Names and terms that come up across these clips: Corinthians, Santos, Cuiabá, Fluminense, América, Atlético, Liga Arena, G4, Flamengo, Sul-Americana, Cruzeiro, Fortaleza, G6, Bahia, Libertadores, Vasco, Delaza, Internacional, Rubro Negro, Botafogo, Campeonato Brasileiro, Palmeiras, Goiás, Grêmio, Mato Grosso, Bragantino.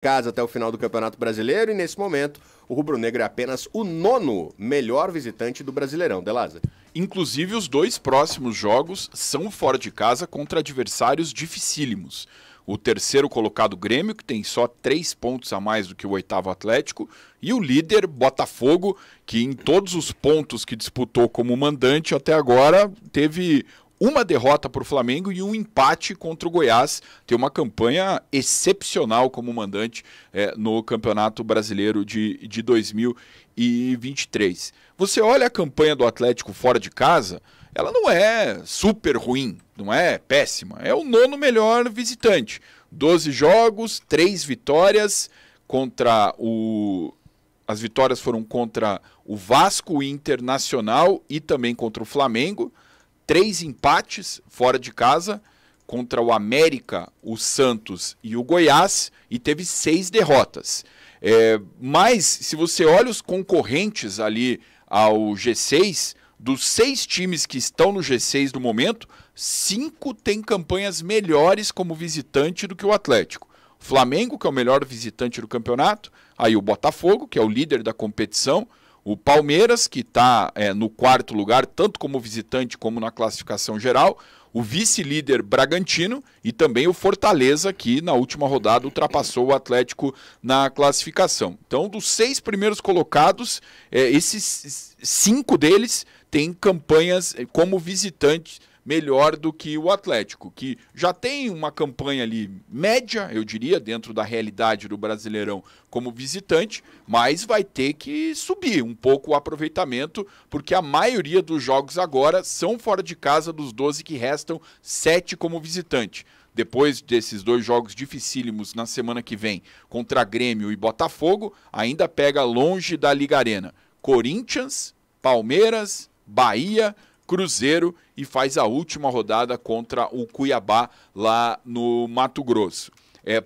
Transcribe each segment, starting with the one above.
casa até o final do Campeonato Brasileiro e, nesse momento, o Rubro Negro é apenas o 9º melhor visitante do Brasileirão. Delaza. Inclusive, os 2 próximos jogos são fora de casa contra adversários dificílimos. O 3º colocado Grêmio, que tem só 3 pontos a mais do que o 8º Atlético, e o líder Botafogo, que em todos os pontos que disputou como mandante até agora teve uma derrota para o Flamengo e um empate contra o Goiás. Tem uma campanha excepcional como mandante no Campeonato Brasileiro de 2023. Você olha a campanha do Atlético fora de casa, ela não é super ruim, não é péssima. É o 9º melhor visitante. 12 jogos, 3 vitórias contra o... As vitórias foram contra o Vasco, o Internacional e também contra o Flamengo. 3 empates fora de casa contra o América, o Santos e o Goiás, e teve 6 derrotas. Mas, se você olha os concorrentes ali ao G6, dos 6 times que estão no G6 no momento, 5 têm campanhas melhores como visitante do que o Atlético. O Flamengo, que é o melhor visitante do campeonato, aí o Botafogo, que é o líder da competição, o Palmeiras, que está no 4º lugar, tanto como visitante como na classificação geral, o vice-líder Bragantino e também o Fortaleza, que na última rodada ultrapassou o Atlético na classificação. Então, dos 6 primeiros colocados, esses 5 deles têm campanhas como visitantes melhor do que o Atlético, que já tem uma campanha ali média, eu diria, dentro da realidade do Brasileirão como visitante, mas vai ter que subir um pouco o aproveitamento, porque a maioria dos jogos agora são fora de casa. Dos 12 que restam, 7 como visitante. Depois desses 2 jogos dificílimos na semana que vem, contra Grêmio e Botafogo, ainda pega longe da Liga Arena Corinthians, Palmeiras, Bahia, Cruzeiro e faz a última rodada contra o Cuiabá lá no Mato Grosso.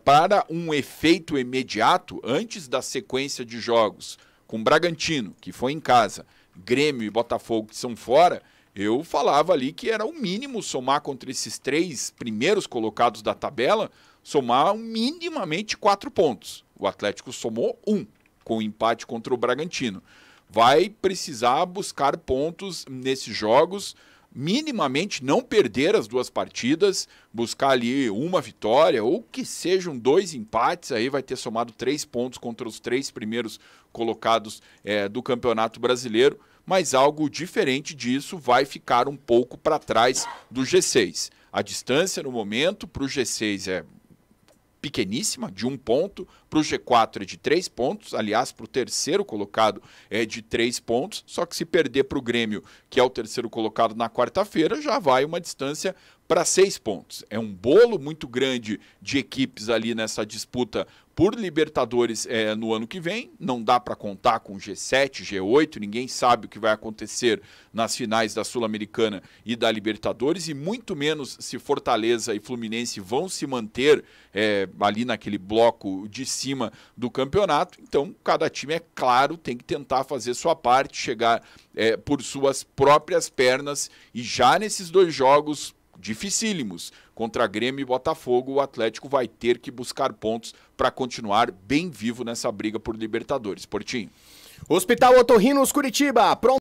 Para um efeito imediato, antes da sequência de jogos com Bragantino, que foi em casa, Grêmio e Botafogo, que são fora, eu falava ali que era o mínimo somar contra esses 3 primeiros colocados da tabela, somar minimamente 4 pontos. O Atlético somou 1 com o empate contra o Bragantino. Vai precisar buscar pontos nesses jogos, minimamente não perder as 2 partidas, buscar ali uma vitória, ou que sejam 2 empates, aí vai ter somado 3 pontos contra os 3 primeiros colocados do Campeonato Brasileiro, mas algo diferente disso vai ficar um pouco para trás do G6. A distância no momento para o G6 é pequeníssima, de 1 ponto, para o G4 é de 3 pontos, aliás, para o 3º colocado é de 3 pontos, só que se perder para o Grêmio, que é o 3º colocado na quarta-feira, já vai uma distância para 6 pontos. É um bolo muito grande de equipes ali nessa disputa por Libertadores no ano que vem. Não dá para contar com G7, G8, ninguém sabe o que vai acontecer nas finais da Sul-Americana e da Libertadores, e muito menos se Fortaleza e Fluminense vão se manter ali naquele bloco de cima do campeonato. Então, cada time, é claro, tem que tentar fazer sua parte, chegar por suas próprias pernas, e já nesses 2 jogos dificílimos contra Grêmio e Botafogo, o Atlético vai ter que buscar pontos para continuar bem vivo nessa briga por Libertadores. Portinho. Hospital Otorrinos Curitiba, pronto.